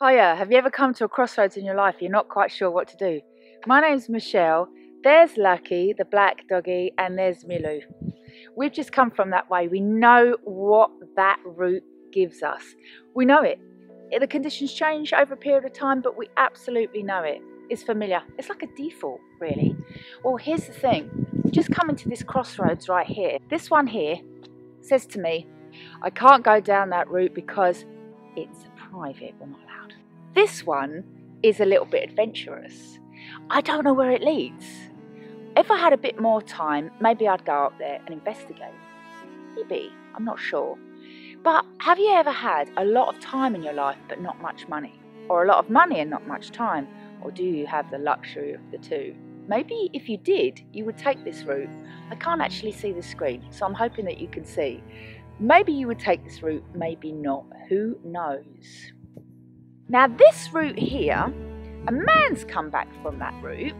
Hiya, have you ever come to a crossroads in your life you're not quite sure what to do? My name's Michelle, there's Lucky, the black doggy, and there's Milu. We've just come from that way. We know what that route gives us. We know it. The conditions change over a period of time, but we absolutely know it. It's familiar. It's like a default, really. Well, here's the thing. We're just coming to this crossroads right here. This one here says to me, I can't go down that route because it's private, we're not allowed. This one is a little bit adventurous. I don't know where it leads. If I had a bit more time, maybe I'd go up there and investigate. Maybe, I'm not sure. But have you ever had a lot of time in your life but not much money? Or a lot of money and not much time? Or do you have the luxury of the two? Maybe if you did, you would take this route. I can't actually see the screen, so I'm hoping that you can see. Maybe you would take this route, maybe not. Who knows? Now this route here, a man's come back from that route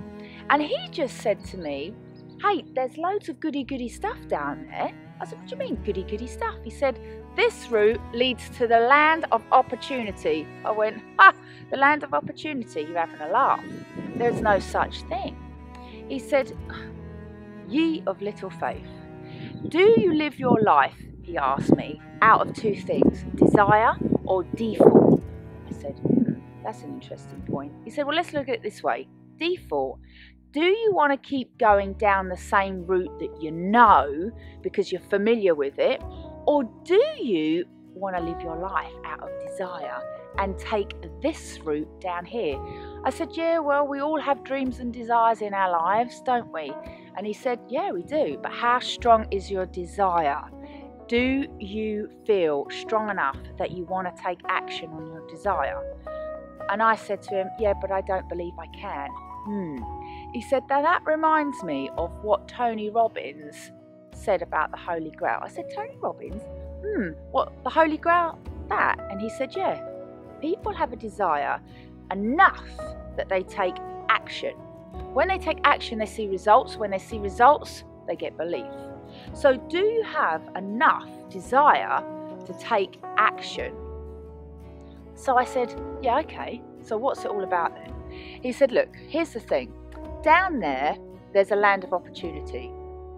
and he just said to me, hey, there's loads of goody-goody stuff down there. I said, what do you mean goody-goody stuff? He said, this route leads to the land of opportunity. I went, ha, the land of opportunity, you're having a laugh. There's no such thing. He said, ye of little faith, do you live your life, he asked me, out of two things, desire or default? I said, that's an interesting point. He said, well, let's look at it this way. Default, do you want to keep going down the same route that you know because you're familiar with it, or do you want to live your life out of desire and take this route down here? I said, yeah, well, we all have dreams and desires in our lives, don't we? And he said, yeah, we do, but how strong is your desire? Do you feel strong enough that you want to take action on your desire? And I said to him, yeah, but I don't believe I can. He said, now that reminds me of what Tony Robbins said about the Holy Grail. I said, Tony Robbins? What, the Holy Grail? That? And he said, yeah, people have a desire enough that they take action. When they take action, they see results. When they see results, they get belief. So do you have enough desire to take action? So I said, yeah, okay. So what's it all about then? He said, look, here's the thing. Down there, there's a land of opportunity,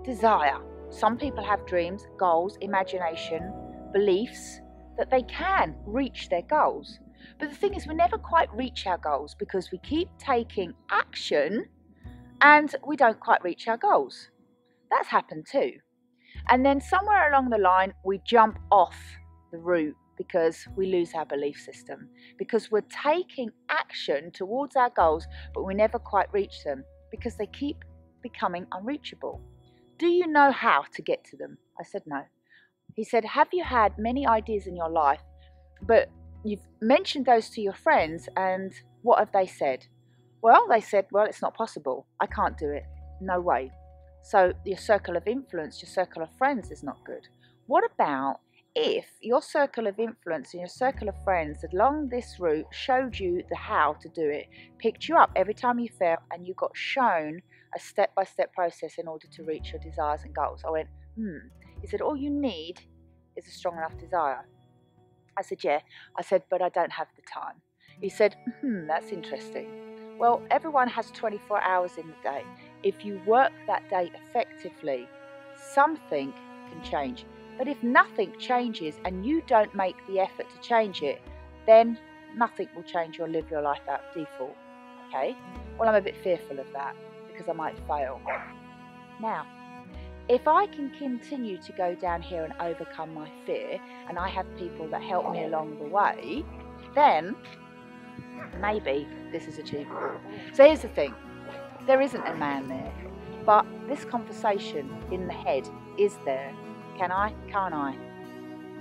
desire. Some people have dreams, goals, imagination, beliefs that they can reach their goals. But the thing is, we never quite reach our goals because we keep taking action and we don't quite reach our goals. That's happened too. And then somewhere along the line, we jump off the route because we lose our belief system, because we're taking action towards our goals, but we never quite reach them because they keep becoming unreachable. Do you know how to get to them? I said, no. He said, have you had many ideas in your life, but you've mentioned those to your friends and what have they said? Well, they said, well, it's not possible. I can't do it. No way. So your circle of influence, your circle of friends is not good. What about if your circle of influence and your circle of friends along this route showed you the how to do it, picked you up every time you fell and you got shown a step-by-step process in order to reach your desires and goals? I went, He said, all you need is a strong enough desire. I said, yeah. I said, but I don't have the time. He said, that's interesting. Well, everyone has 24 hours in the day. If you work that day effectively, something can change. But if nothing changes and you don't make the effort to change it, then nothing will change or live your life out of default. Okay? Well, I'm a bit fearful of that because I might fail. Now, if I can continue to go down here and overcome my fear, and I have people that help me along the way, then maybe this is achievable. So here's the thing, there isn't a man there, but this conversation in the head is there. Can I? Can't I?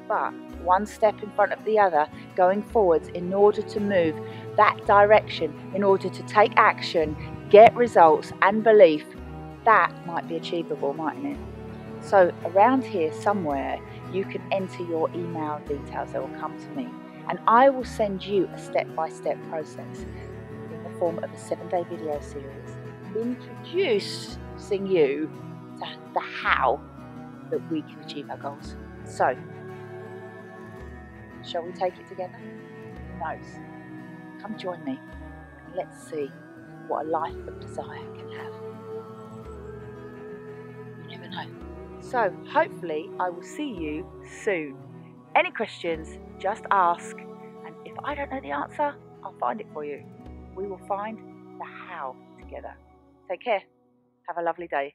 But one step in front of the other, going forwards in order to move that direction, in order to take action, get results and belief, that might be achievable, mightn't it? So around here somewhere, you can enter your email details that will come to me. And I will send you a step-by-step process in the form of a 7-day video series, introducing you to the how that we can achieve our goals. So, shall we take it together? Who knows? Come join me and let's see what a life of desire can have. You never know. So hopefully I will see you soon. Any questions, just ask. And if I don't know the answer, I'll find it for you. We will find the how together. Take care. Have a lovely day.